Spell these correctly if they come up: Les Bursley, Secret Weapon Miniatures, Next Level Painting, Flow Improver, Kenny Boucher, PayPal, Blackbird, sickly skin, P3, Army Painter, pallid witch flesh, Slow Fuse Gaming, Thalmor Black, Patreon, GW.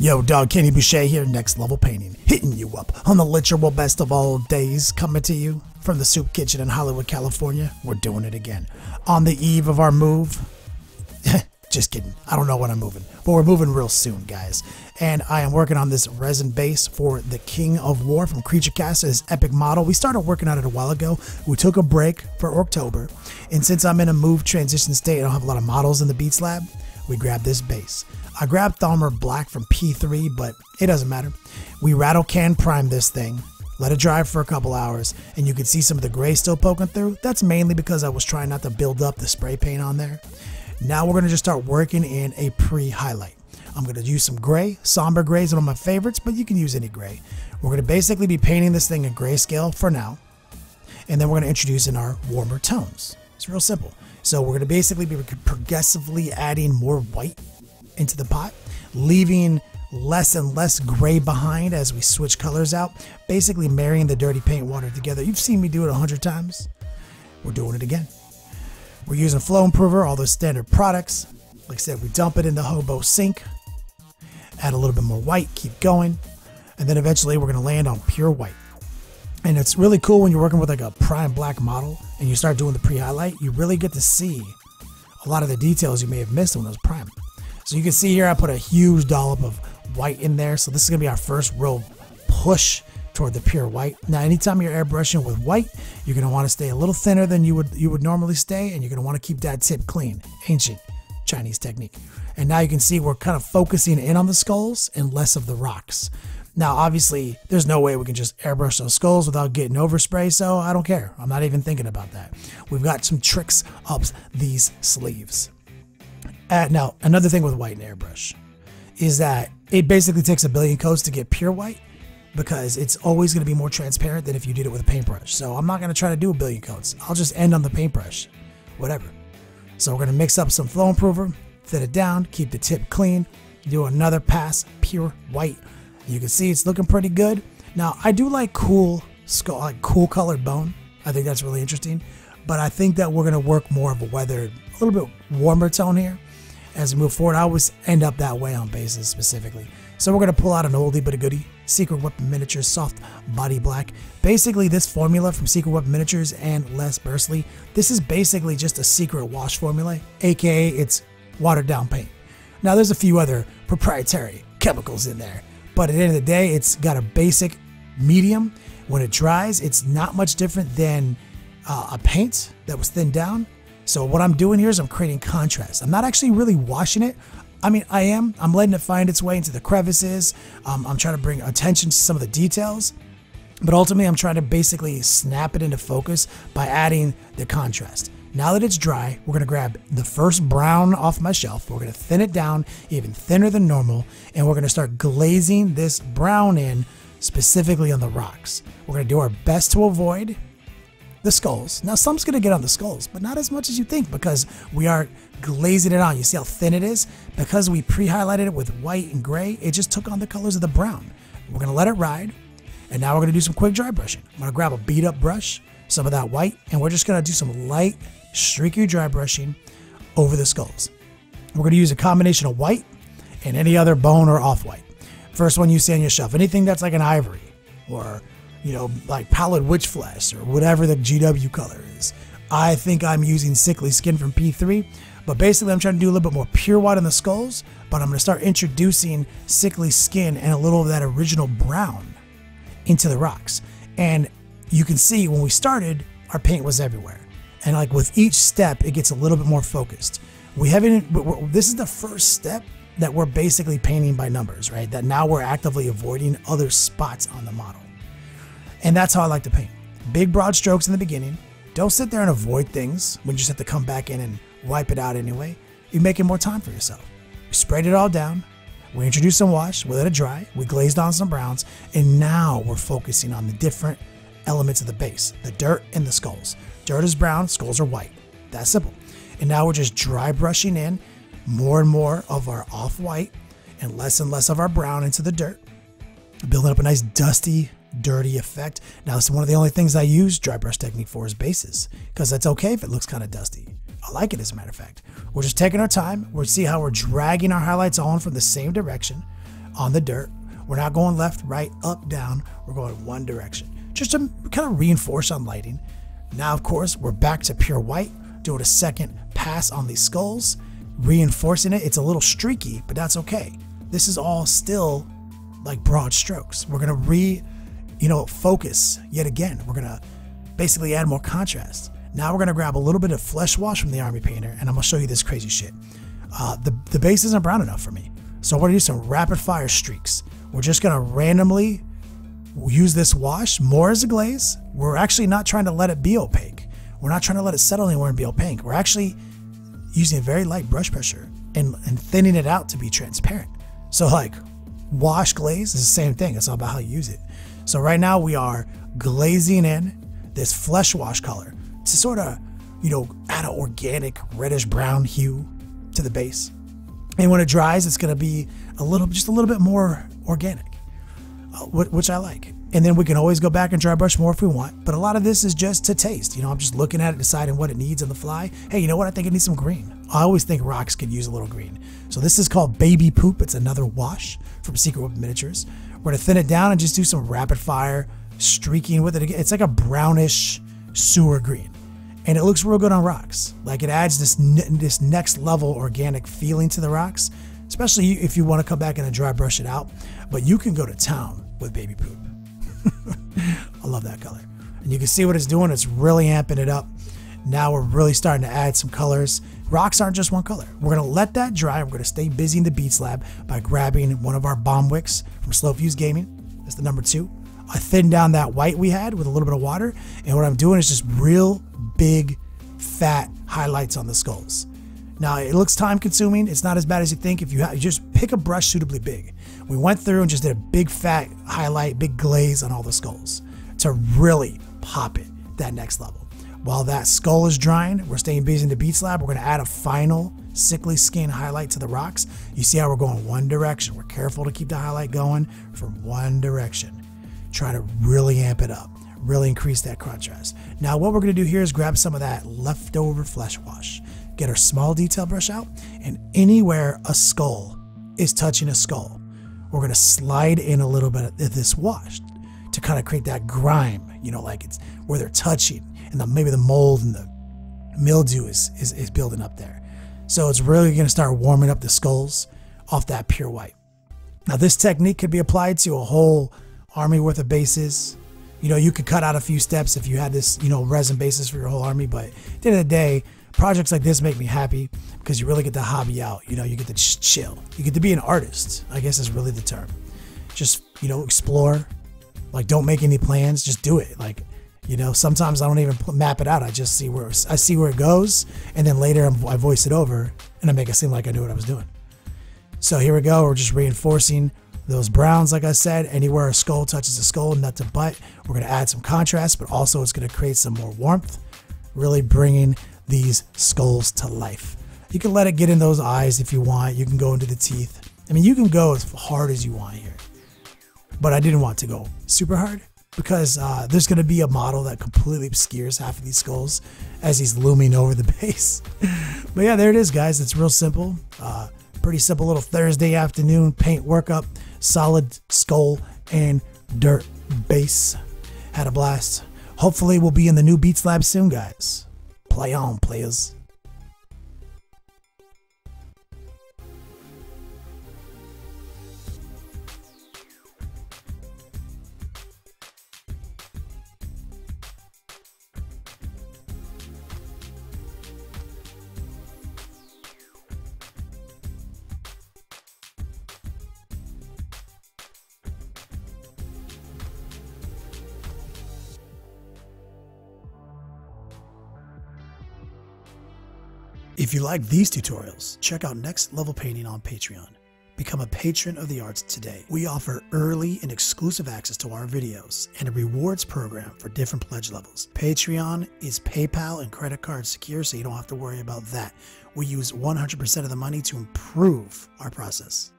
Yo dog, Kenny Boucher here, Next Level Painting, hitting you up on the literal best of all days, coming to you from the soup kitchen in Hollywood, California. We're doing it again. On the eve of our move, just kidding, I don't know when I'm moving, but we're moving real soon, guys. And I am working on this resin base for the King of War from Creature Caster, this epic model. We started working on it a while ago. We took a break for October, and since I'm in a move transition state, I don't have a lot of models in the Beats Lab, we grabbed this base. I grabbed Thalmor Black from P3, but it doesn't matter. We rattle can prime this thing, let it dry for a couple hours, and you can see some of the gray still poking through. That's mainly because I was trying not to build up the spray paint on there. Now we're gonna just start working in a pre-highlight. I'm gonna use some gray, somber gray is one of my favorites, but you can use any gray. We're gonna basically be painting this thing in grayscale for now, and then we're gonna introduce in our warmer tones. It's real simple. So we're gonna basically be progressively adding more white into the pot, leaving less and less gray behind as we switch colors out, basically marrying the dirty paint water together. You've seen me do it 100 times. We're doing it again. We're using Flow Improver, all those standard products. Like I said, we dump it in the hobo sink, add a little bit more white, keep going, and then eventually we're gonna land on pure white. And it's really cool when you're working with like a prime black model and you start doing the pre-highlight, you really get to see a lot of the details you may have missed when it was prime. So you can see here I put a huge dollop of white in there. So this is gonna be our first real push toward the pure white. Now anytime you're airbrushing with white, you're gonna want to stay a little thinner than you would normally stay, and you're gonna want to keep that tip clean. Ancient Chinese technique. And now you can see we're kind of focusing in on the skulls and less of the rocks. Now obviously there's no way we can just airbrush those skulls without getting overspray, so I don't care. I'm not even thinking about that. We've got some tricks up these sleeves. Now, another thing with white and airbrush is that it basically takes a billion coats to get pure white, because it's always going to be more transparent than if you did it with a paintbrush. So I'm not going to try to do a billion coats. I'll just end on the paintbrush, whatever. So we're going to mix up some Flow Improver, thin it down, keep the tip clean, do another pass, pure white. You can see it's looking pretty good. Now, I do like cool skull, like cool colored bone. I think that's really interesting, but I think that we're going to work more of a weathered, a little bit warmer tone here. As we move forward, I always end up that way on bases specifically. So we're going to pull out an oldie but a goodie, Secret Weapon Miniatures Soft Body Black. Basically this formula from Secret Weapon Miniatures and Les Bursley, this is basically just a secret wash formula, aka it's watered down paint. Now there's a few other proprietary chemicals in there, but at the end of the day it's got a basic medium. When it dries, it's not much different than a paint that was thinned down. So what I'm doing here is I'm creating contrast. I'm not actually really washing it. I mean, I am. I'm letting it find its way into the crevices. I'm trying to bring attention to some of the details. But ultimately, I'm trying to basically snap it into focus by adding the contrast. Now that it's dry, we're going to grab the first brown off my shelf. We're going to thin it down even thinner than normal. And we're going to start glazing this brown in specifically on the rocks. We're going to do our best to avoid the skulls. Now some's gonna get on the skulls, but not as much as you think, because we are glazing it on. You see how thin it is? Because we pre-highlighted it with white and gray, it just took on the colors of the brown. We're gonna let it ride, and now we're gonna do some quick dry brushing. I'm gonna grab a beat up brush, some of that white, and we're just gonna do some light streaky dry brushing over the skulls. We're gonna use a combination of white and any other bone or off-white. First one you see on your shelf, anything that's like an ivory, or you know, like pallid witch flesh or whatever the GW color is. I think I'm using Sickly Skin from P3, but basically I'm trying to do a little bit more pure white on the skulls, but I'm going to start introducing Sickly Skin and a little of that original brown into the rocks. And you can see when we started, our paint was everywhere. And like with each step, it gets a little bit more focused. We haven't, this is the first step that we're basically painting by numbers, right? That now we're actively avoiding other spots on the model. And that's how I like to paint. Big broad strokes in the beginning. Don't sit there and avoid things when you just have to come back in and wipe it out anyway. You're making more time for yourself. We sprayed it all down. We introduced some wash. We let it dry. We glazed on some browns. And now we're focusing on the different elements of the base. The dirt and the skulls. Dirt is brown. Skulls are white. That's simple. And now we're just dry brushing in more and more of our off-white and less of our brown into the dirt. Building up a nice dusty, dirty effect. Now this is one of the only things I use dry brush technique for is bases, because that's okay if it looks kind of dusty. I like it, as a matter of fact. We're just taking our time. We'll see how we're dragging our highlights on from the same direction on the dirt. We're not going left, right, up, down. We're going one direction, just to kind of reinforce on lighting. Now, of course, we're back to pure white, doing a second pass on these skulls, reinforcing it. It's a little streaky, but that's okay. This is all still like broad strokes. We're gonna focus yet again. We're gonna basically add more contrast. Now we're gonna grab a little bit of flesh wash from the Army Painter, and I'm gonna show you this crazy shit. The base isn't brown enough for me, so we're gonna do some rapid fire streaks. We're just gonna randomly use this wash more as a glaze. We're actually not trying to let it be opaque. We're not trying to let it settle anywhere and be opaque. We're actually using a very light brush pressure and thinning it out to be transparent. So like wash glaze is the same thing. It's all about how you use it. So right now we are glazing in this flesh wash color to sort of, you know, add an organic reddish brown hue to the base. And when it dries, it's going to be a little, just a little bit more organic, which I like. And then we can always go back and dry brush more if we want. But a lot of this is just to taste. You know, I'm just looking at it, deciding what it needs on the fly. Hey, you know what? I think it needs some green. I always think rocks could use a little green. So this is called Baby Poop. It's another wash from Secret Weapon Miniatures. We're going to thin it down and just do some rapid fire streaking with it again. It's like a brownish sewer green. And it looks real good on rocks. Like it adds this next level organic feeling to the rocks, especially if you want to come back and dry brush it out. But you can go to town with Baby Poop. I love that color, and you can see what it's doing. It's really amping it up. Now we're really starting to add some colors. Rocks aren't just one color. We're going to let that dry. We're going to stay busy in the Beats Lab by grabbing one of our bomb wicks from Slow Fuse Gaming. That's the number 2. I thinned down that white we had with a little bit of water, and what I'm doing is just real big fat highlights on the skulls. Now it looks time consuming. It's not as bad as you think. If you just pick a brush suitably big. We went through and just did a big fat highlight, big glaze on all the skulls to really pop it that next level. While that skull is drying, we're staying busy in the Beats Lab. We're going to add a final sickly skin highlight to the rocks. You see how we're going one direction. We're careful to keep the highlight going from one direction. Try to really amp it up, really increase that contrast. Now what we're going to do here is grab some of that leftover flesh wash. Get our small detail brush out, and anywhere a skull is touching a skull, we're going to slide in a little bit of this wash to kind of create that grime, you know, like it's where they're touching and maybe the mold and the mildew is building up there. So it's really going to start warming up the skulls off that pure white. Now this technique could be applied to a whole army worth of bases. You know, you could cut out a few steps if you had this, you know, resin bases for your whole army, but at the end of the day, projects like this make me happy because you really get the hobby out. You know, you get to chill. You get to be an artist, I guess is really the term. Just, you know, explore. Like, don't make any plans. Just do it. Like, you know, sometimes I don't even map it out. I just see where it goes, and then later I voice it over and I make it seem like I knew what I was doing. So here we go. We're just reinforcing those browns, like I said. Anywhere a skull touches a skull, nut to butt, we're gonna add some contrast, but also it's gonna create some more warmth. Really bringing these skulls to life. You can let it get in those eyes if you want. You can go into the teeth. I mean, you can go as hard as you want here, but I didn't want to go super hard because there's going to be a model that completely obscures half of these skulls as he's looming over the base. But yeah, there it is, guys. It's real simple. Pretty simple little Thursday afternoon paint workup, solid skull and dirt base. Had a blast. Hopefully we'll be in the new Beats Lab soon, guys. Play on, players. If you like these tutorials, check out Next Level Painting on Patreon. Become a patron of the arts today. We offer early and exclusive access to our videos and a rewards program for different pledge levels. Patreon is PayPal and credit card secure, so you don't have to worry about that. We use 100% of the money to improve our process.